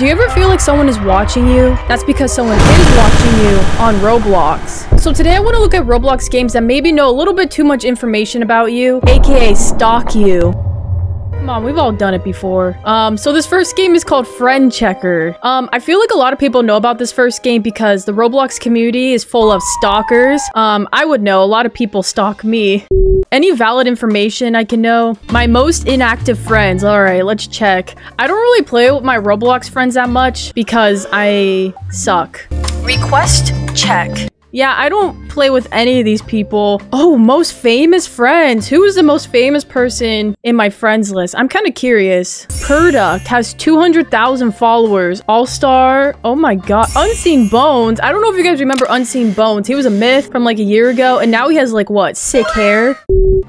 Do you ever feel like someone is watching you? That's because someone is watching you on Roblox. So today I want to look at Roblox games that maybe know a little bit too much information about you, aka stalk you. Come on, we've all done it before. So this first game is called Friend Checker. I feel like a lot of people know about this first game because the Roblox community is full of stalkers. I would know, a lot of people stalk me. Any valid information I can know? My most inactive friends. All right, let's check. I don't really play with my Roblox friends that much because I suck. Request check. Yeah, I don't play with any of these people. Oh, most famous friends. Who is the most famous person in my friends list? I'm kind of curious. Product has 200,000 followers. All-star. Oh my god. Unseen Bones. I don't know if you guys remember Unseen Bones. He was a myth from like a year ago. And now he has like what? Sick hair.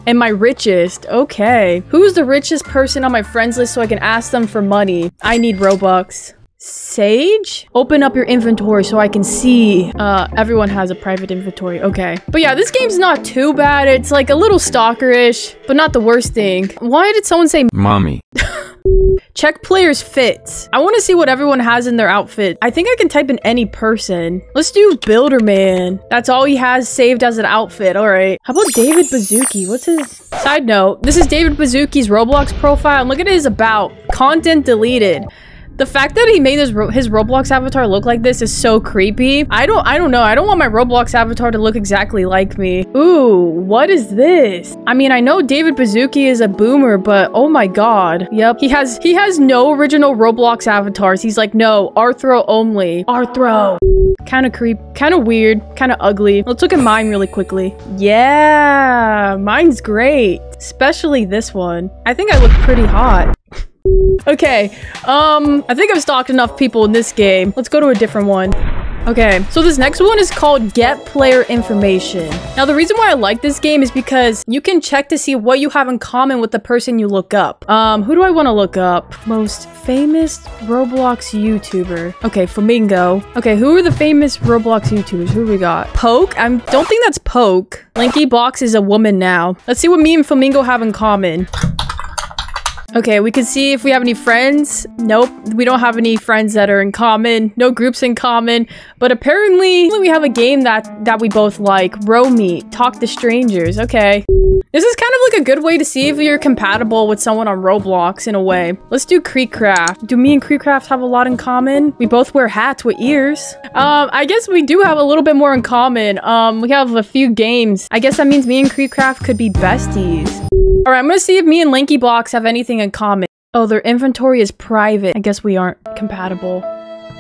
And my richest. Okay. Who's the richest person on my friends list so I can ask them for money? I need Robux. Sage? Open up your inventory so I can see. Everyone has a private inventory. Okay. But yeah, this game's not too bad. It's like a little stalkerish, but not the worst thing. Why did someone say mommy? Check players' fits. I want to see what everyone has in their outfit. I think I can type in any person. Let's do Builderman. That's all he has saved as an outfit. All right. How about David Baszucki? What's his... Side note, this is David Baszucki's Roblox profile. And look at his about. Content deleted. The fact that he made his Roblox avatar look like this is so creepy. I don't know. I don't want my Roblox avatar to look exactly like me. Ooh, what is this? I mean, I know David Baszucki is a boomer, but oh my god. Yep. He has no original Roblox avatars. He's like, no, Arthro only. Arthro. Kind of creep, kind of weird, kind of ugly. Let's look at mine really quickly. Yeah, mine's great. Especially this one. I think I look pretty hot. Okay, I think I've stalked enough people in this game. Let's go to a different one. Okay, so this next one is called Get Player Information. Now, the reason why I like this game is because you can check to see what you have in common with the person you look up. Who do I want to look up? Most famous Roblox YouTuber. Okay, Flamingo. Okay, who are the famous Roblox YouTubers? Who we got? Poke? I don't think that's Poke. Lankybox is a woman now. Let's see what me and Flamingo have in common. Okay, we can see if we have any friends. Nope, we don't have any friends that are in common. No groups in common. But apparently, we have a game that we both like. RoMe, Talk to Strangers. Okay. This is kind of like a good way to see if you're compatible with someone on Roblox in a way. Let's do KreekCraft. Do me and KreekCraft have a lot in common? We both wear hats with ears. I guess we do have a little bit more in common. We have a few games. I guess that means me and KreekCraft could be besties. All right, I'm gonna see if me and Lankybox have anything in common. Oh, their inventory is private. I guess we aren't compatible.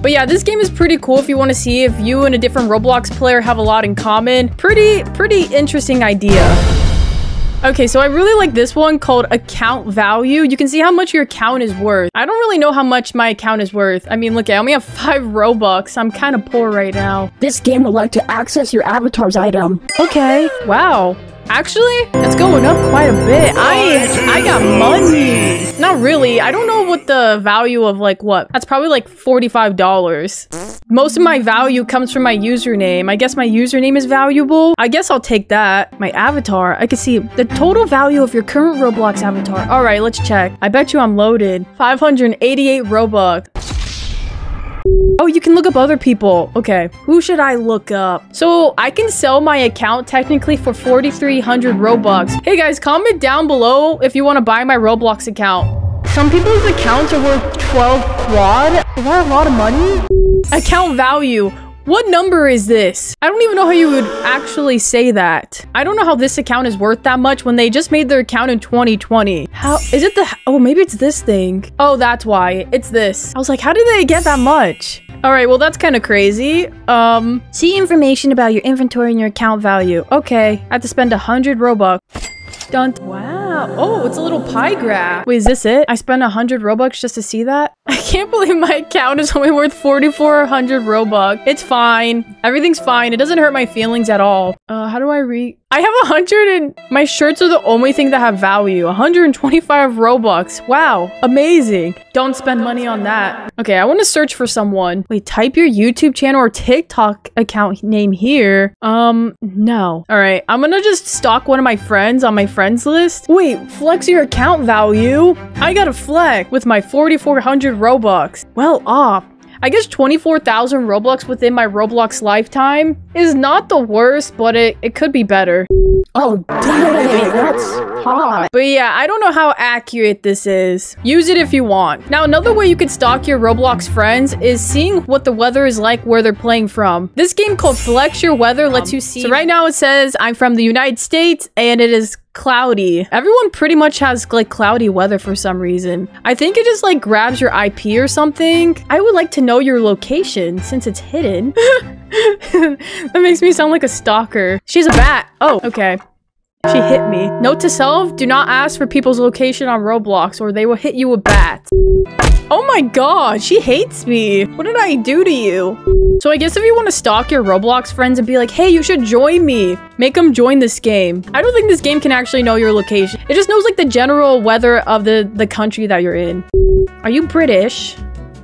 But yeah, this game is pretty cool if you want to see if you and a different Roblox player have a lot in common. Pretty interesting idea. Okay, so I really like this one called Account Value. You can see how much your account is worth. I don't really know how much my account is worth. I mean, look, I only have 5 Robux. I'm kind of poor right now. This game will like to access your avatar's item. Okay. Wow. Actually, it's going up quite a bit. I got money. Not really. I don't know what the value of like what. That's probably like $45. Most of my value comes from my username. I guess my username is valuable. I guess I'll take that. My avatar. I can see the total value of your current Roblox avatar. All right, let's check. I bet you I'm loaded. 588 Robux. Oh, you can look up other people. Okay, who should I look up? So I can sell my account technically for 4,300 Robux. Hey guys, comment down below if you want to buy my Roblox account. Some people's accounts are worth 12 quad. Is that a lot of money? Account value. What number is this? I don't even know how you would actually say that. I don't know how this account is worth that much when they just made their account in 2020. How is it the... Oh, maybe it's this thing. Oh, that's why. It's this. I was like, how did they get that much? All right, well, that's kind of crazy. See information about your inventory and your account value. Okay, I have to spend 100 Robux. Dun. Wow. Oh, it's a little pie graph. Wait, is this it? I spent 100 Robux just to see that? I can't believe my account is only worth 4,400 Robux. It's fine. Everything's fine. It doesn't hurt my feelings at all. How do I read? I have 100 and my shirts are the only thing that have value. 125 Robux. Wow. Amazing. Don't spend money on that. Okay, I want to search for someone. Wait, type your YouTube channel or TikTok account name here. No. All right, I'm gonna just stalk one of my friends on my friends list. Wait. Wait, flex your account value? I gotta flex with my 4,400 Robux. Well off. I guess 24,000 Robux within my Roblox lifetime is not the worst, but it could be better. Oh, dang, that's hot. But yeah, I don't know how accurate this is. Use it if you want. Now, another way you can stalk your Roblox friends is seeing what the weather is like where they're playing from. This game called Flex Your Weather lets you see. So right now it says I'm from the United States and it is cloudy. Everyone pretty much has like cloudy weather for some reason. I think it just like grabs your IP or something. I would like to know your location since it's hidden. That makes me sound like a stalker. She's a bat. Oh, okay. She hit me. Note to self, do not ask for people's location on Roblox or they will hit you with bats. Oh my god, she hates me. What did I do to you? So I guess if you want to stalk your Roblox friends and be like, hey, you should join me, make them join this game. I don't think this game can actually know your location. It just knows like the general weather of the country that you're in. Are you British?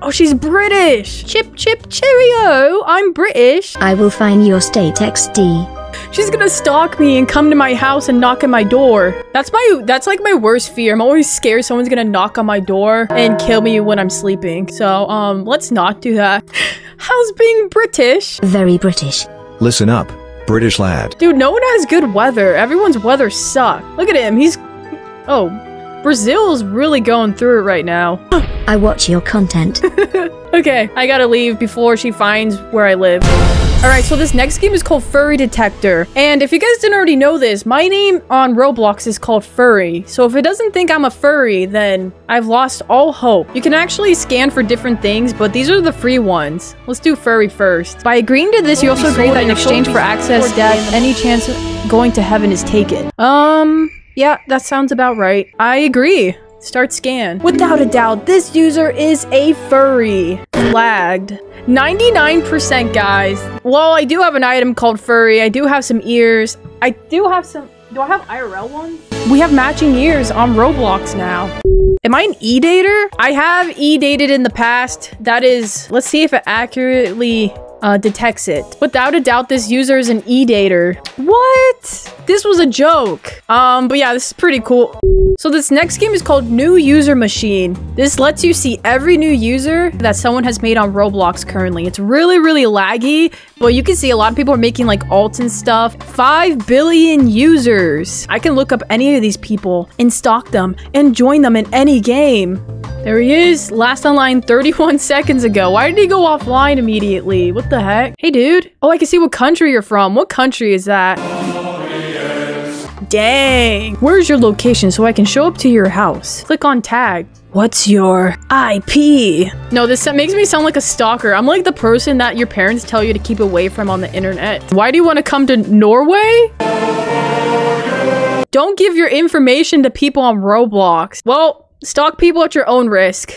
Oh, she's British. Chip, chip, cheerio. I'm British. I will find your state XD. She's gonna stalk me and come to my house and knock on my door. That's like my worst fear. I'm always scared someone's gonna knock on my door and kill me when I'm sleeping. So, let's not do that. How's being British? Very British. Listen up, British lad. Dude, no one has good weather. Everyone's weather sucks. Look at him. He's... Oh, Brazil's really going through it right now. I watch your content. Okay, I gotta leave before she finds where I live. Alright, so this next game is called Furry Detector. And if you guys didn't already know this, my name on Roblox is called Furry. So if it doesn't think I'm a furry, then I've lost all hope. You can actually scan for different things, but these are the free ones. Let's do furry first. By agreeing to this, you also agree that in exchange for access, death, any chance of going to heaven is taken. Yeah, that sounds about right. I agree. Start scan. Without a doubt, this user is a furry. Lagged. 99%, guys. Well, I do have an item called furry. I do have some ears. I do have some... Do I have IRL ones? We have matching ears on Roblox now. Am I an e-dater? I have e-dated in the past. That is... Let's see if it accurately... detects it. Without a doubt, this user is an e-dater. What? This was a joke. But yeah, this is pretty cool. So this next game is called New User Machine. This lets you see every new user that someone has made on Roblox currently. It's really, really laggy, but you can see a lot of people are making like alts and stuff. 5 billion users. I can look up any of these people and stalk them and join them in any game. There he is, last online 31 seconds ago. Why did he go offline immediately? What the heck? Hey, dude. Oh, I can see what country you're from. What country is that? Dang. Where's your location so I can show up to your house? Click on tag. What's your IP? No, this makes me sound like a stalker. I'm like the person that your parents tell you to keep away from on the internet. Why do you want to come to Norway? Don't give your information to people on Roblox. Well... Stalk people at your own risk.